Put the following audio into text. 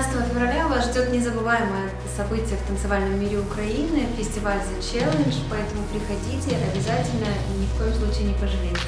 16 февраля вас ждет незабываемое событие в танцевальном мире Украины, фестиваль The Challenge, поэтому приходите обязательно и ни в коем случае не пожалеете.